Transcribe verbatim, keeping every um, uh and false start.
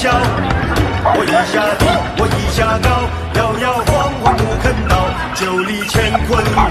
笑，我一下低，我一下高，摇摇晃晃不肯倒，酒里乾坤。